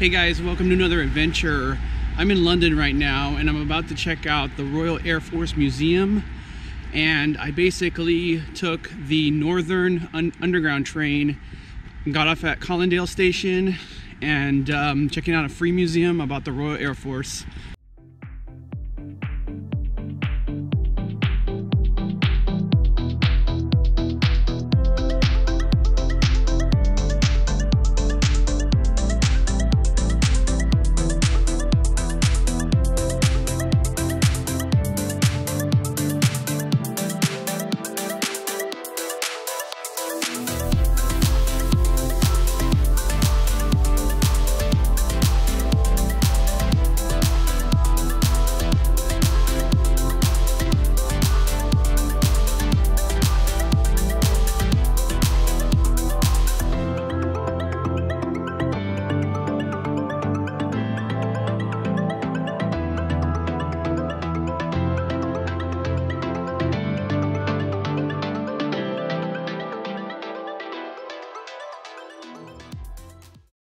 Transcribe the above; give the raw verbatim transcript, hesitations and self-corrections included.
Hey guys, welcome to another adventure. I'm in London right now and I'm about to check out the Royal Air Force Museum, and I basically took the Northern un Underground train, got off at Colindale Station, and um, checking out a free museum about the Royal Air Force.